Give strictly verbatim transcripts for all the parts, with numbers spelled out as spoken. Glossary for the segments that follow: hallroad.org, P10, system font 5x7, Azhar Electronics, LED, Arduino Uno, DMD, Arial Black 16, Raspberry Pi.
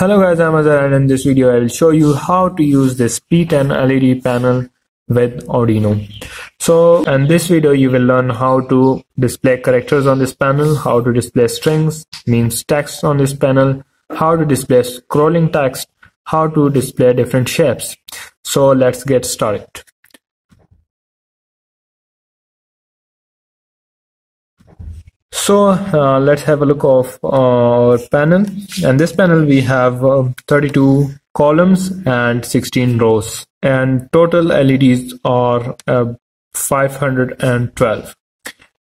Hello guys, I'm Azhar, and in this video I will show you how to use this P ten L E D panel with Arduino. So in this video you will learn how to display characters on this panel, how to display strings, means text on this panel, how to display scrolling text, how to display different shapes. So let's get started. So uh, let's have a look of our panel. And this panel we have uh, thirty-two columns and sixteen rows, and total L E Ds are uh, five hundred twelve.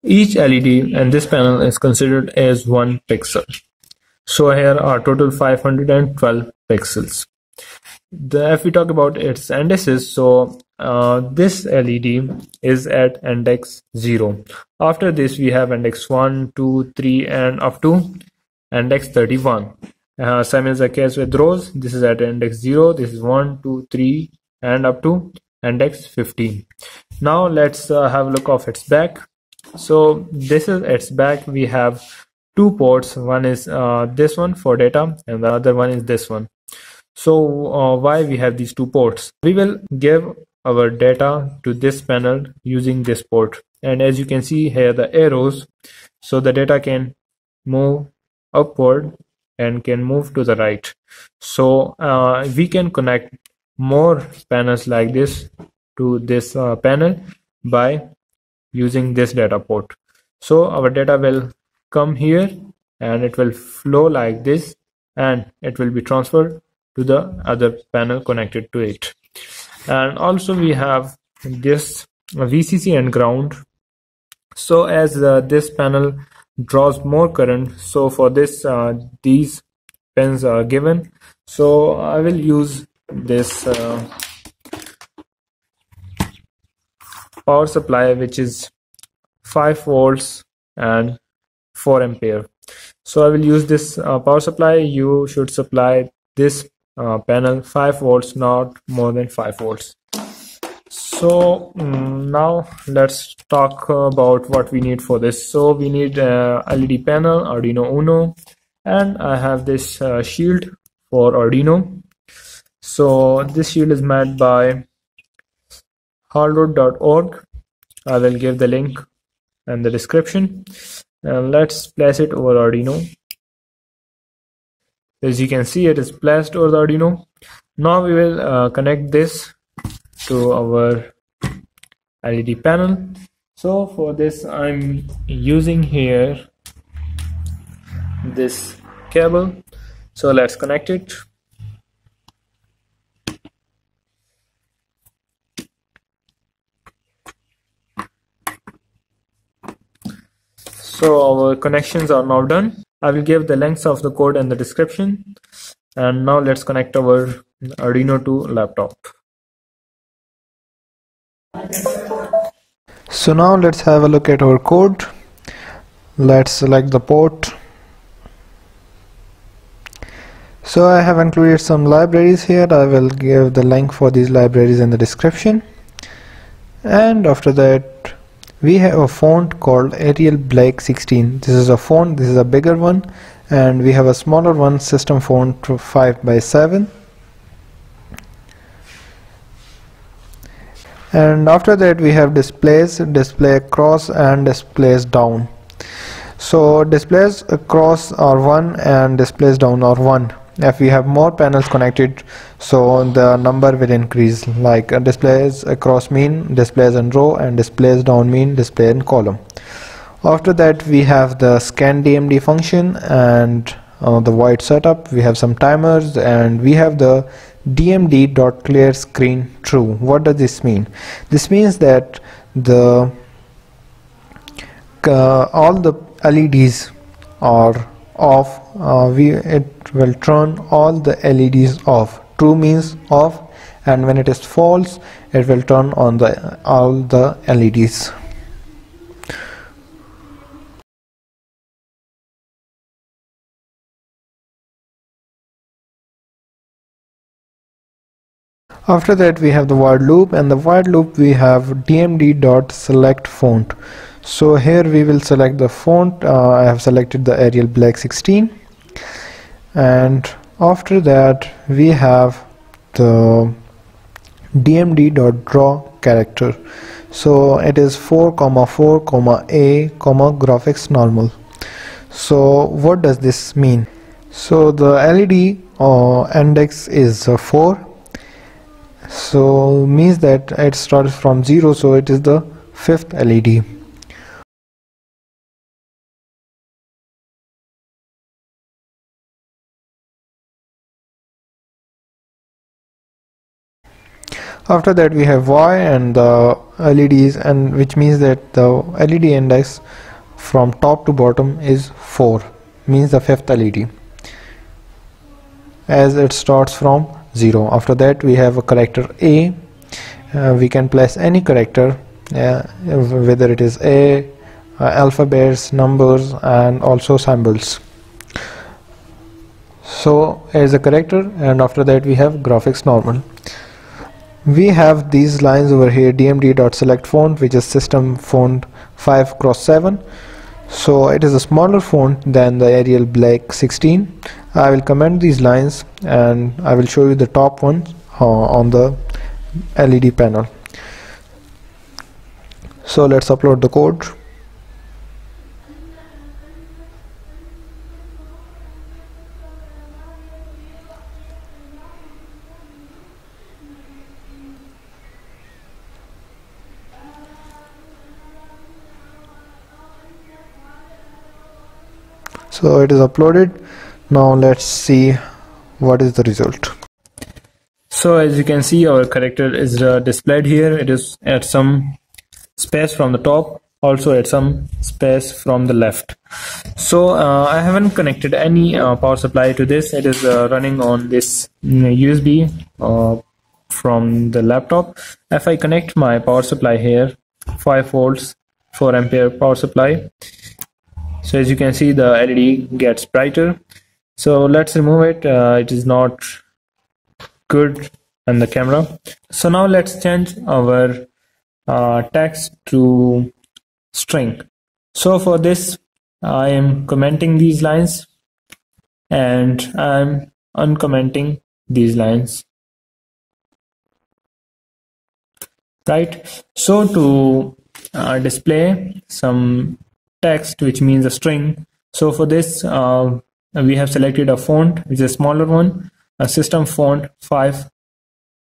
Each L E D in this panel is considered as one pixel. So here are total five hundred twelve pixels. The, if we talk about its indices, so uh, this L E D is at index zero. After this we have index one, two, three and up to index thirty-one. Uh, same is the case with rows. This is at index zero, this is one, two, three and up to index fifteen. Now let's uh, have a look of its back. So this is its back. We have two ports. One is uh, this one for data and the other one is this one. So uh, why we have these two ports? We will give our data to this panel using this port, and as you can see here the arrows, so the data can move upward and can move to the right. So uh, we can connect more panels like this to this uh, panel by using this data port. So our data will come here and it will flow like this and it will be transferred to the other panel connected to it. And also we have this V C C and ground. So as uh, this panel draws more current, so for this uh, these pins are given. So I will use this uh, power supply, which is five volts and four ampere. So I will use this uh, power supply. You should supply this Uh, panel five volts, not more than five volts. So um, now let's talk about what we need for this. So we need uh, L E D panel, Arduino Uno, and I have this uh, shield for Arduino. So this shield is made by hallroad dot org. I will give the link in the description, and let's place it over Arduino. As you can see, it is placed over the Arduino. Now we will uh, connect this to our L E D panel. So for this I'm using here this cable. So let's connect it. So our connections are now done. I will give the links of the code in the description. And now let's connect our Arduino to laptop. So now let's have a look at our code. Let's select the port. So I have included some libraries here. I will give the link for these libraries in the description. And after that we have a font called Arial Black sixteen. This is a font, this is a bigger one, and we have a smaller one, system font five by seven. And after that we have displays, display across and displays down. So displays across are one and displays down are one. If we have more panels connected, so the number will increase, like uh, displays across mean displays in row and displays down mean display in column. After that we have the scan D M D function and uh, the void setup. We have some timers and we have the D M D dot clear screen true. What does this mean? This means that the uh, all the L E Ds are off. Uh, we it will turn all the L E Ds off. True means off, and when it is false it will turn on the all the L E Ds. After that we have the while loop, and the while loop we have D M D dot select font. So here we will select the font. uh, I have selected the Arial Black sixteen, and After that we have the D M D.draw character. So it is four, four, A, graphics normal. So what does this mean? So the L E D uh, index is uh, four, so means that it starts from zero, so it is the fifth L E D. After that we have Y and the L E Ds, and which means that the L E D index from top to bottom is four, means the fifth L E D, as it starts from zero. After that we have a character A. Uh, we can place any character, uh, whether it is A, uh, alphabets, numbers, and also symbols. So as a character, and after that we have graphics normal. We have these lines over here, D M D.select font, which is system font five by seven. So it is a smaller font than the Arial Black sixteen. I will comment these lines and I will show you the top one uh, on the L E D panel. So let's upload the code. So it is uploaded. Now let's see what is the result. So as you can see, our character is uh, displayed here. It is at some space from the top, also at some space from the left. So uh, I haven't connected any uh, power supply to this. It is uh, running on this U S B uh, from the laptop. If I connect my power supply here, five volts four ampere power supply, so as you can see, the L E D gets brighter. So let's remove it. Uh, it is not good on the camera. So now let's change our uh, text to string. So for this, I am commenting these lines and I'm uncommenting these lines. Right. So to uh, display some text, which means a string, so for this uh, we have selected a font which is a smaller one, a system font five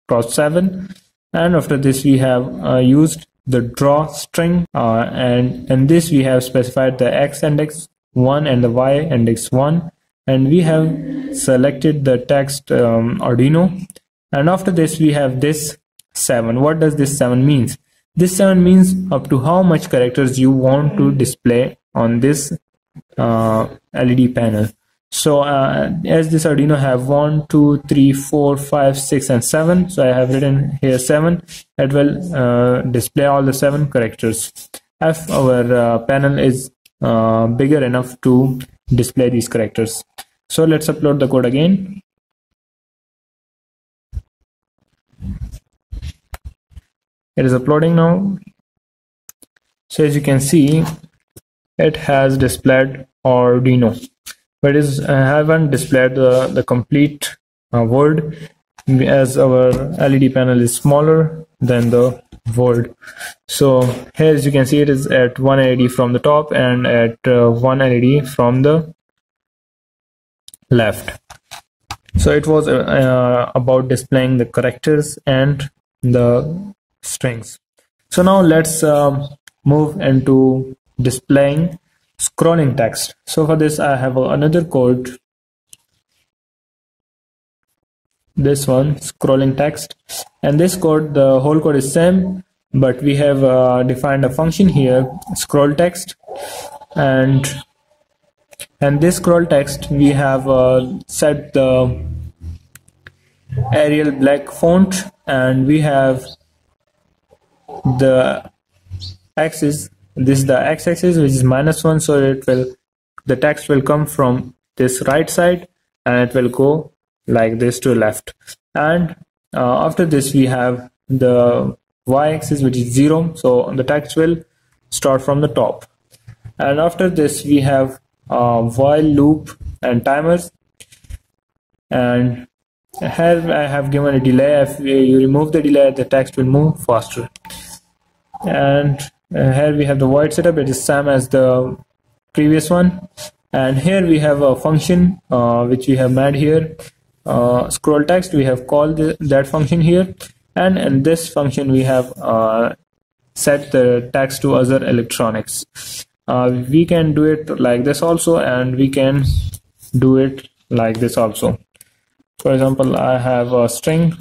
by seven, and after this we have uh, used the draw string, uh, and in this we have specified the X index one and the Y index one, and we have selected the text um, Arduino, and after this we have this seven. What does this seven means? This seven means up to how much characters you want to display on this uh, L E D panel. So uh, as this Arduino have one, two, three, four, five, six and seven. So I have written here seven. It will uh, display all the seven characters. If our uh, panel is uh, bigger enough to display these characters. So let's upload the code again. It is uploading now. So as you can see, it has displayed Arduino, but it is uh, haven't displayed the, the complete uh, world, as our L E D panel is smaller than the world. So here, as you can see, it is at one L E D from the top and at uh, one L E D from the left. So it was uh, uh, about displaying the characters and the strings. So now let's uh, move into displaying scrolling text. So for this I have another code, this one, scrolling text, and this code, the whole code is same, but we have uh, defined a function here, scroll text, and and this scroll text we have uh, set the Arial Black font, and we have the axis, this is the x-axis, which is minus one, so it will, the text will come from this right side and it will go like this to left, and uh, after this we have the y-axis, which is zero, so the text will start from the top, and after this we have uh, while loop and timers, and here I have given a delay. If you remove the delay, the text will move faster. And here we have the void setup. It is same as the previous one. And here we have a function uh, which we have made here. Uh, scroll text, we have called the, that function here, and in this function we have uh, set the text to Azhar Electronics. Uh, we can do it like this also, and we can do it like this also. For example, I have a string,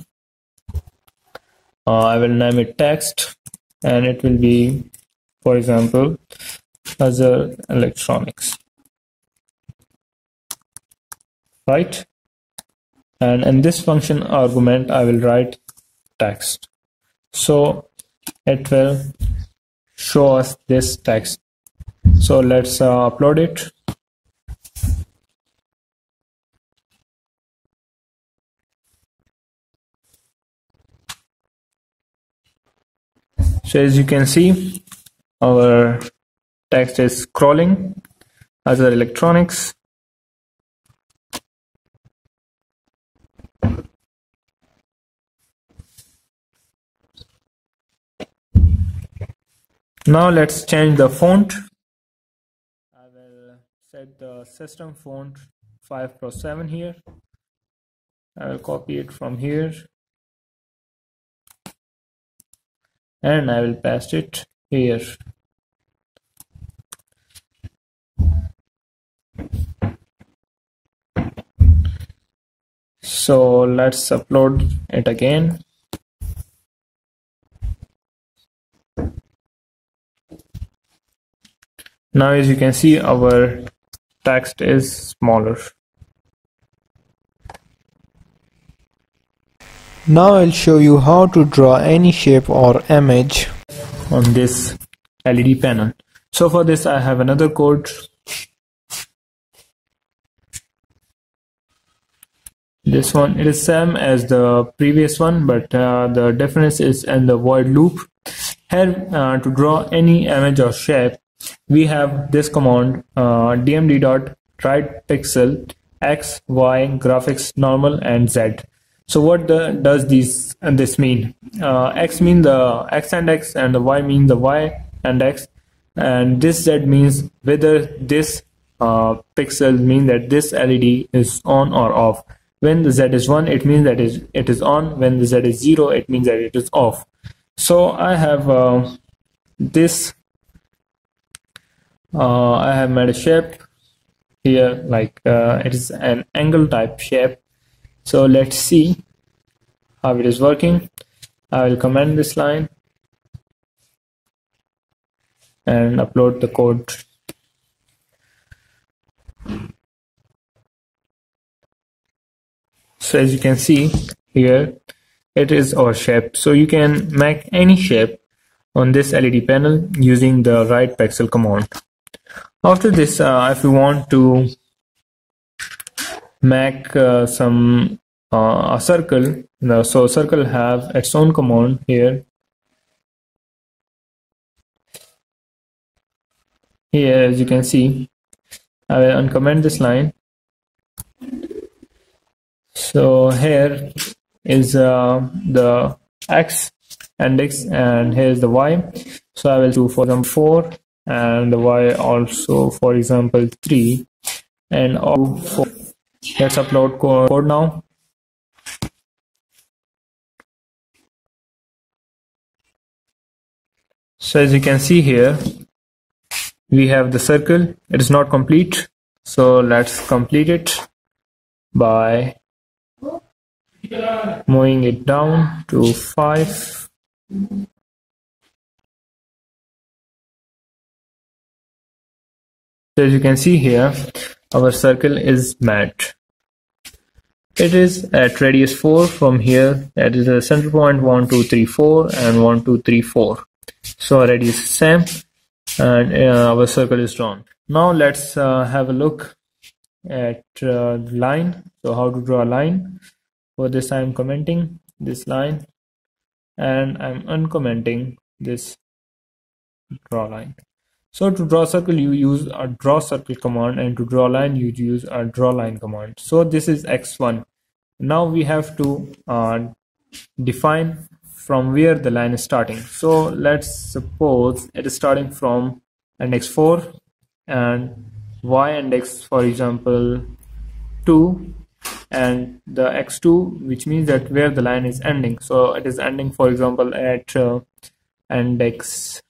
uh, I will name it text, and it will be, for example, Azhar Electronics, right? And in this function argument I will write text, so it will show us this text. So let's uh, upload it. So as you can see, our text is scrolling Azhar Electronics. Now let's change the font. I will set the system font five by seven here. I will copy it from here and I will paste it here. So let's upload it again. Now as you can see, our text is smaller. Now I'll show you how to draw any shape or image on this L E D panel. So for this I have another code. This one, it is same as the previous one, but uh, the difference is in the void loop. Here uh, to draw any image or shape, we have this command uh, D M D dot write pixel x, y, graphics normal, and z. So what the, does these and this mean? Uh, x mean the x and x, and the y mean the y and x, and this z means whether this uh, pixel mean that this L E D is on or off. When the z is one, it means that is it is on. When the z is zero, it means that it is off. So I have uh, this. Uh, I have made a shape here, like uh, it is an angle type shape. So let's see how it is working. I will comment this line and upload the code. So as you can see here, it is our shape. So you can make any shape on this L E D panel using the write pixel command. After this, uh, if you want to make uh, some uh, a circle, now, so circle have its own command here. Here, as you can see, I will uncomment this line. So here is uh, the x and x, and here is the y. So I will do for them four. And the y also, for example, three and all four. Let's upload code now. So as you can see here, we have the circle. It is not complete, so let's complete it by moving it down to five. So as you can see here, our circle is made. It is at radius four from here. That is the center point one, two, three, four and one, two, three, four. So our radius is same and uh, our circle is drawn. Now let's uh, have a look at uh, line. So how to draw a line. For this I am commenting this line and I am uncommenting this draw line. So to draw circle you use a draw circle command, and to draw line you use a draw line command. So this is x one. Now we have to uh, define from where the line is starting. So let's suppose it is starting from index four and y index, for example, two, and the x two, which means that where the line is ending. So it is ending, for example, at uh, index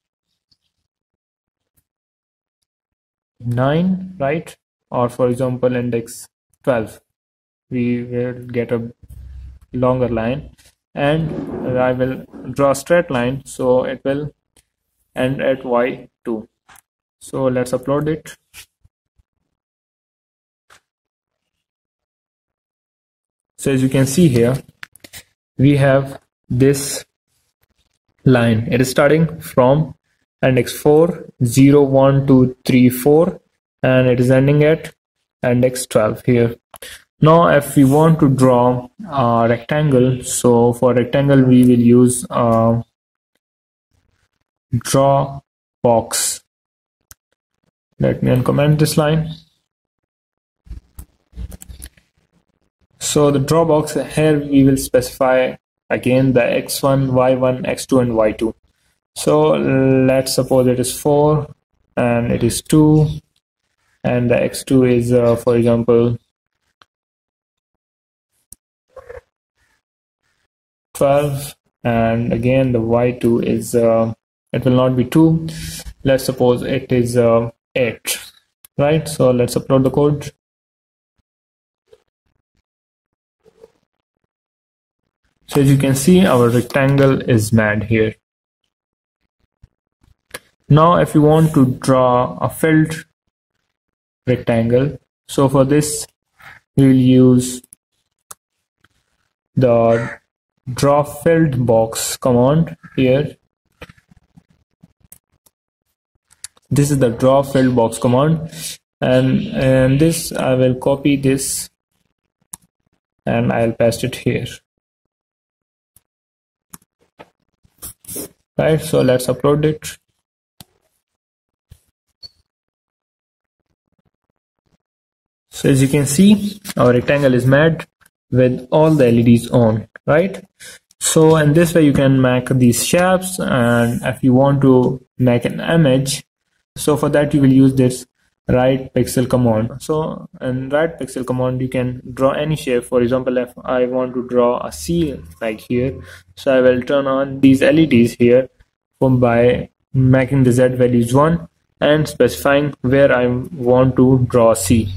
nine, right? Or for example, index twelve. We will get a longer line, and I will draw a straight line, so it will end at y two. So let's upload it. So as you can see here, we have this line. It is starting from index four, zero, one, two, three, four, and it is ending at index twelve here. Now if we want to draw a rectangle, so for rectangle we will use uh, draw box. Let me uncomment this line. So the draw box, here we will specify again the x one, y one, x two and y two. So let's suppose it is four and it is two, and the x two is uh, for example twelve, and again the y two is uh, it will not be two. Let's suppose it is uh, eight, right? So let's upload the code. So as you can see, our rectangle is made here. Now if you want to draw a filled rectangle, so for this we will use the draw filled box command here. This is the draw filled box command, and, and this I will copy this and I'll paste it here. Right, so let's upload it. So as you can see, our rectangle is made with all the L E Ds on, right? So in this way you can make these shapes, and if you want to make an image, so for that you will use this right pixel command. So in right pixel command you can draw any shape. For example, if I want to draw a seal like here, so I will turn on these L E Ds here by making the Z values one and specifying where I want to draw a seal.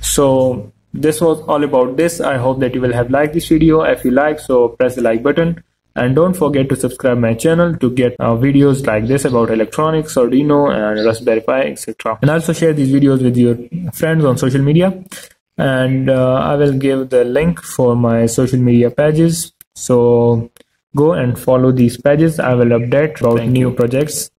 So this was all about this. I hope that you will have liked this video. If you like, so press the like button, and don't forget to subscribe my channel to get uh, videos like this about electronics, Arduino and Raspberry Pi, et cetera. And also share these videos with your friends on social media. And uh, I will give the link for my social media pages. So go and follow these pages. I will update about new projects.